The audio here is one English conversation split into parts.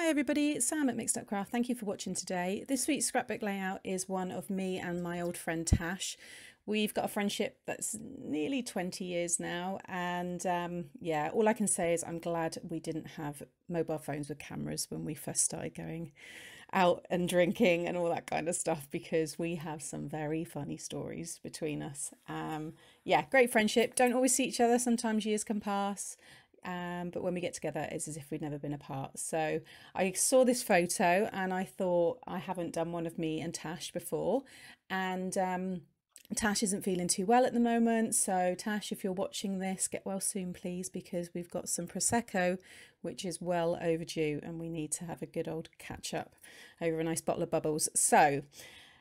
Hi everybody, Sam at Mixed Up Craft. Thank you for watching today. This week's scrapbook layout is one of me and my old friend Tash. We've got a friendship that's nearly 20 years now, and yeah, all I can say is I'm glad we didn't have mobile phones with cameras when we first started going out and drinking and all that kind of stuff, because we have some very funny stories between us. Yeah, great friendship. Don't always see each other, sometimes years can pass. But when we get together, it's as if we'd never been apart. So I saw this photo and I thought, I haven't done one of me and Tash before, and Tash isn't feeling too well at the moment. So Tash, if you're watching this, get well soon please, because we've got some Prosecco which is well overdue and we need to have a good old catch up over a nice bottle of bubbles. So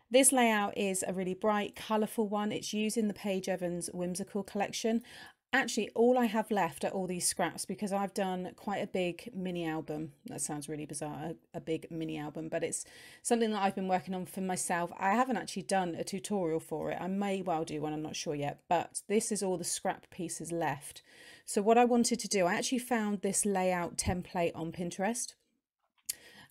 this layout is a really bright, colourful one. It's using the Paige Evans Whimsical collection. Actually, all I have left are all these scraps, because I've done quite a big mini album. That sounds really bizarre, a big mini album, but it's something that I've been working on for myself. I haven't actually done a tutorial for it. I may well do one, I'm not sure yet, but this is all the scrap pieces left. So what I wanted to do, I actually found this layout template on Pinterest.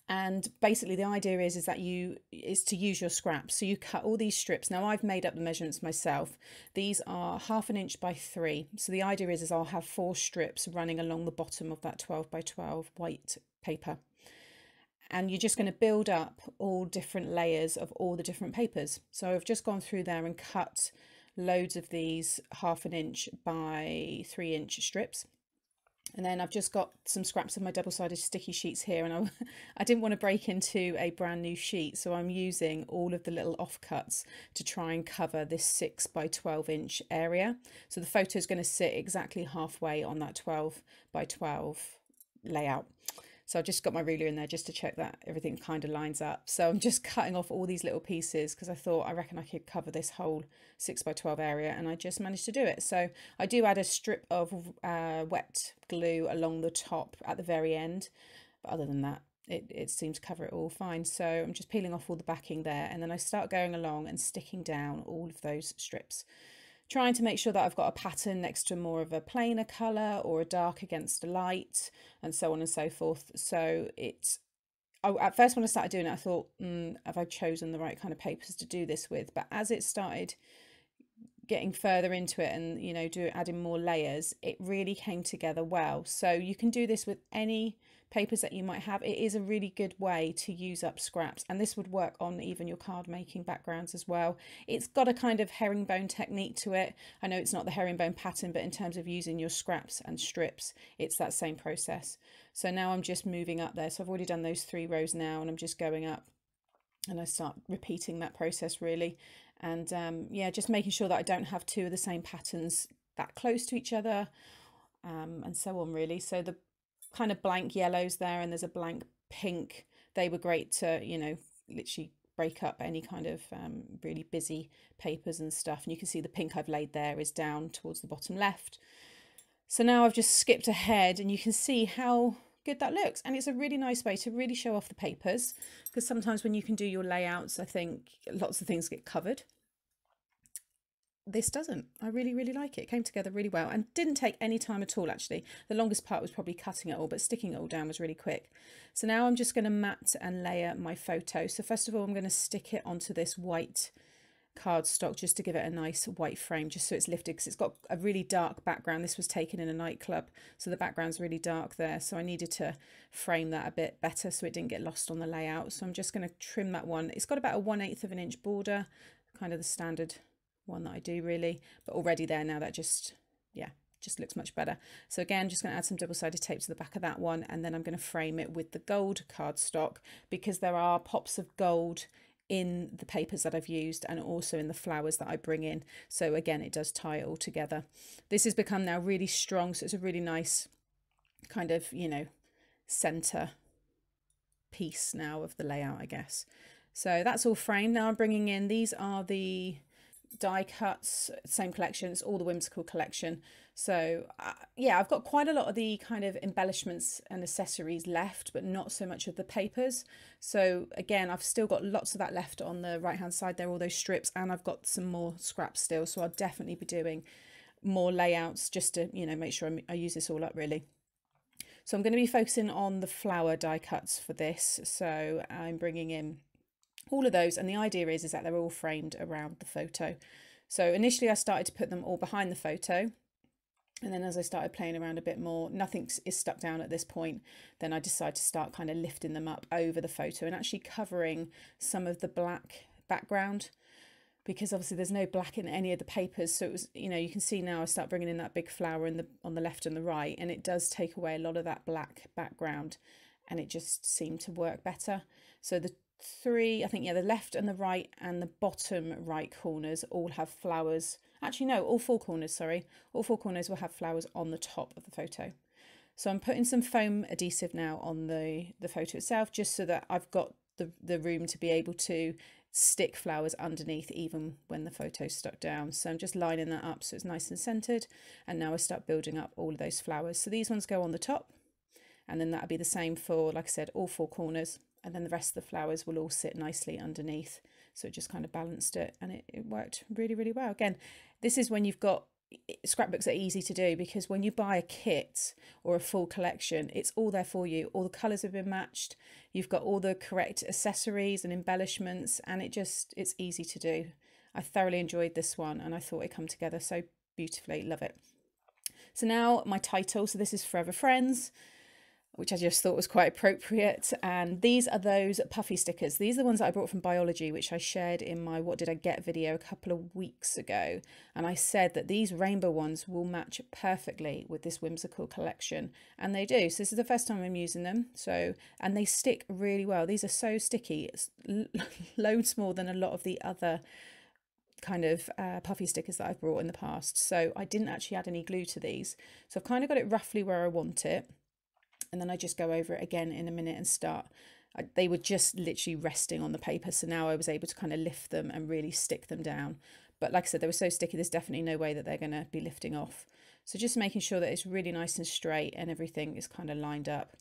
And basically the idea is that to use your scraps. So you cut all these strips. Now I've made up the measurements myself. These are 1/2 inch by 3. So the idea is I'll have 4 strips running along the bottom of that 12 by 12 white paper. And you're just going to build up all different layers of all the different papers. So I've just gone through there and cut loads of these 1/2 inch by 3 inch strips. And then I've just got some scraps of my double-sided sticky sheets here, and I didn't want to break into a brand new sheet, so I'm using all of the little offcuts to try and cover this 6 by 12 inch area. So the photo is going to sit exactly halfway on that 12 by 12 layout. So I've just got my ruler in there just to check that everything kind of lines up. So I'm just cutting off all these little pieces, because I thought, I reckon I could cover this whole 6 by 12 area, and I just managed to do it. So I do add a strip of wet glue along the top at the very end, but other than that, it seems to cover it all fine. So I'm just peeling off all the backing there, and then I start going along and sticking down all of those strips, trying to make sure that I've got a pattern next to more of a plainer colour or a dark against a light, and so on and so forth. So at first when I started doing it, I thought, have I chosen the right kind of papers to do this with? But as it started getting further into it and, you know, adding more layers, it really came together well. So you can do this with any papers that you might have. It is a really good way to use up scraps, and this would work on even your card making backgrounds as well. It's got a kind of herringbone technique to it. I know it's not the herringbone pattern, but in terms of using your scraps and strips, it's that same process. So now I'm just moving up there. So I've already done those 3 rows now, and I'm just going up, and I start repeating that process really. And yeah, just making sure that I don't have 2 of the same patterns that close to each other, and so on really. So the kind of blank yellows there, and there's a blank pink. They were great to, you know, literally break up any kind of really busy papers and stuff. And you can see the pink I've laid there is down towards the bottom left. So now I've just skipped ahead, and you can see how good that looks. And it's a really nice way to really show off the papers, because sometimes when you can do your layouts, I think lots of things get covered. This doesn't. I really, really like it. It came together really well and didn't take any time at all, actually. The longest part was probably cutting it all, but sticking it all down was really quick. So now I'm just going to mat and layer my photo. So first of all, I'm going to stick it onto this white cardstock just to give it a nice white frame, just so it's lifted, because it's got a really dark background. This was taken in a nightclub, so the background's really dark there. So I needed to frame that a bit better so it didn't get lost on the layout. So I'm just going to trim that one. It's got about a 1/8 of an inch border, kind of the standard one that I do really, but already there now that just, yeah, just looks much better. So again, just going to add some double-sided tape to the back of that one, and then I'm going to frame it with the gold cardstock, because there are pops of gold in the papers that I've used and also in the flowers that I bring in. So again, it does tie it all together. This has become now really strong, so it's a really nice kind of, you know, center piece now of the layout, I guess. So that's all framed. Now I'm bringing in, these are the die cuts, same collection, it's all the Whimsical collection. So yeah, I've got quite a lot of the kind of embellishments and accessories left, but not so much of the papers. So again, I've still got lots of that left on the right hand side there, all those strips, and I've got some more scraps still, so I'll definitely be doing more layouts just to, you know, make sure I use this all up really. So I'm going to be focusing on the flower die cuts for this. So I'm bringing in all of those, and the idea is that they're all framed around the photo. So initially I started to put them all behind the photo, and then as I started playing around a bit more, nothing is stuck down at this point, then I decided to start kind of lifting them up over the photo and actually covering some of the black background, because obviously there's no black in any of the papers. So it was, you know, you can see now I start bringing in that big flower in the, on the left and the right, and it does take away a lot of that black background, and it just seemed to work better. So the three, I think, yeah, the left and the right and the bottom right corners all have flowers. Actually, no, all four corners, sorry. All four corners will have flowers on the top of the photo. So I'm putting some foam adhesive now on the photo itself, just so that I've got the room to be able to stick flowers underneath even when the photo's stuck down. So I'm just lining that up so it's nice and centered. And now I start building up all of those flowers. So these ones go on the top, and then that'll be the same for, like I said, all four corners. And then the rest of the flowers will all sit nicely underneath. So it just kind of balanced it, and it worked really, really well. Again, this is when you've got scrapbooks are easy to do, because when you buy a kit or a full collection, it's all there for you. All the colours have been matched. You've got all the correct accessories and embellishments, and it's easy to do. I thoroughly enjoyed this one, and I thought it come together so beautifully. Love it. So now my title. So this is Forever Friends, which I just thought was quite appropriate. And these are those puffy stickers. These are the ones that I brought from Biology, which I shared in my What Did I Get video a couple of weeks ago. And I said that these rainbow ones will match perfectly with this whimsical collection. And they do. So this is the first time I'm using them. So, and they stick really well. These are so sticky. It's loads more than a lot of the other kind of puffy stickers that I've brought in the past. So I didn't actually add any glue to these. So I've kind of got it roughly where I want it. And then I just go over it again in a minute and start. They were just literally resting on the paper. So now I was able to kind of lift them and really stick them down. But like I said, they were so sticky, there's definitely no way that they're going to be lifting off. So just making sure that it's really nice and straight and everything is kind of lined up.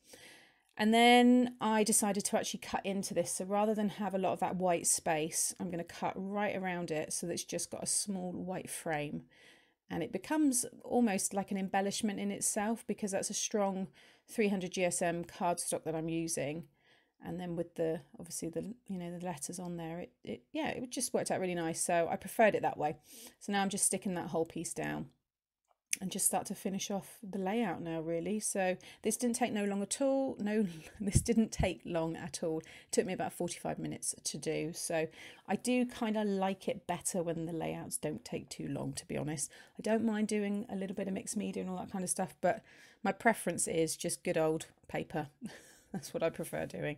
And then I decided to actually cut into this. So rather than have a lot of that white space, I'm going to cut right around it so that it's just got a small white frame. And it becomes almost like an embellishment in itself, because that's a strong 300 GSM cardstock that I'm using. And then with the, obviously the, you know, the letters on there, yeah, it just worked out really nice. So I preferred it that way. So now I'm just sticking that whole piece down and just start to finish off the layout now, really. So this didn't take long at all. No, this didn't take long at all. It took me about 45 minutes to do. So I do kind of like it better when the layouts don't take too long, to be honest. I don't mind doing a little bit of mixed media and all that kind of stuff, but my preference is just good old paper. That's what I prefer doing.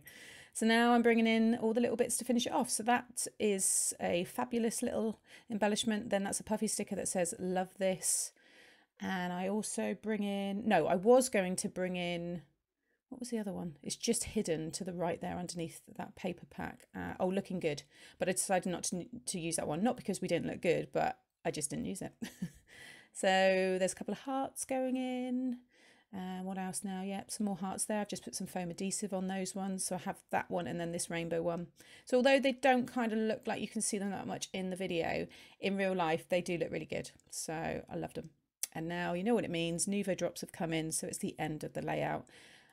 So now I'm bringing in all the little bits to finish it off. So that is a fabulous little embellishment. Then that's a puffy sticker that says, love this. And I also bring in, no, I was going to bring in, what was the other one? It's just hidden to the right there underneath that paper pack. Oh, looking good. But I decided not to use that one, not because we didn't look good, but I just didn't use it. So there's a couple of hearts going in. What else now? Yep, some more hearts there. I've just put some foam adhesive on those ones. So I have that one and then this rainbow one. So although they don't kind of look like you can see them that much in the video, in real life, they do look really good. So I loved them. And now you know what it means, Nuvo drops have come in, so it's the end of the layout.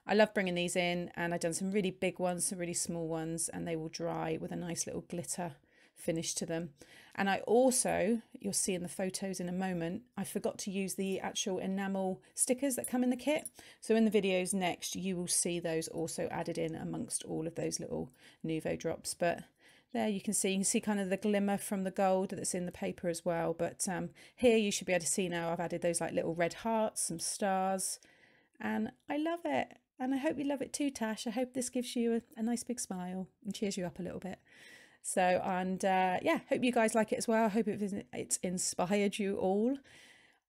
I love bringing these in, and I've done some really big ones, some really small ones, and they will dry with a nice little glitter finish to them. And I also, you'll see in the photos in a moment, I forgot to use the actual enamel stickers that come in the kit. So in the videos next, you will see those also added in amongst all of those little Nuvo drops. But there you can see kind of the glimmer from the gold that's in the paper as well. But here you should be able to see now I've added those like little red hearts, some stars, and I love it. And I hope you love it too, Tash. I hope this gives you a nice big smile and cheers you up a little bit. So, and yeah, hope you guys like it as well. I hope it's inspired you all.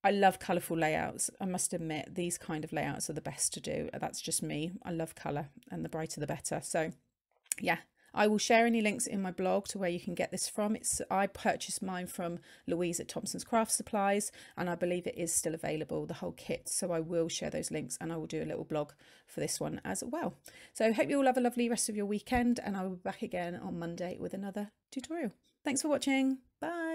I love colourful layouts. I must admit, these kind of layouts are the best to do. That's just me. I love colour, and the brighter the better. So yeah. I will share any links in my blog to where you can get this from. I purchased mine from Louise at Thompson's Craft Supplies, and I believe it is still available, the whole kit. So I will share those links, and I will do a little blog for this one as well. So I hope you all have a lovely rest of your weekend, and I will be back again on Monday with another tutorial. Thanks for watching. Bye.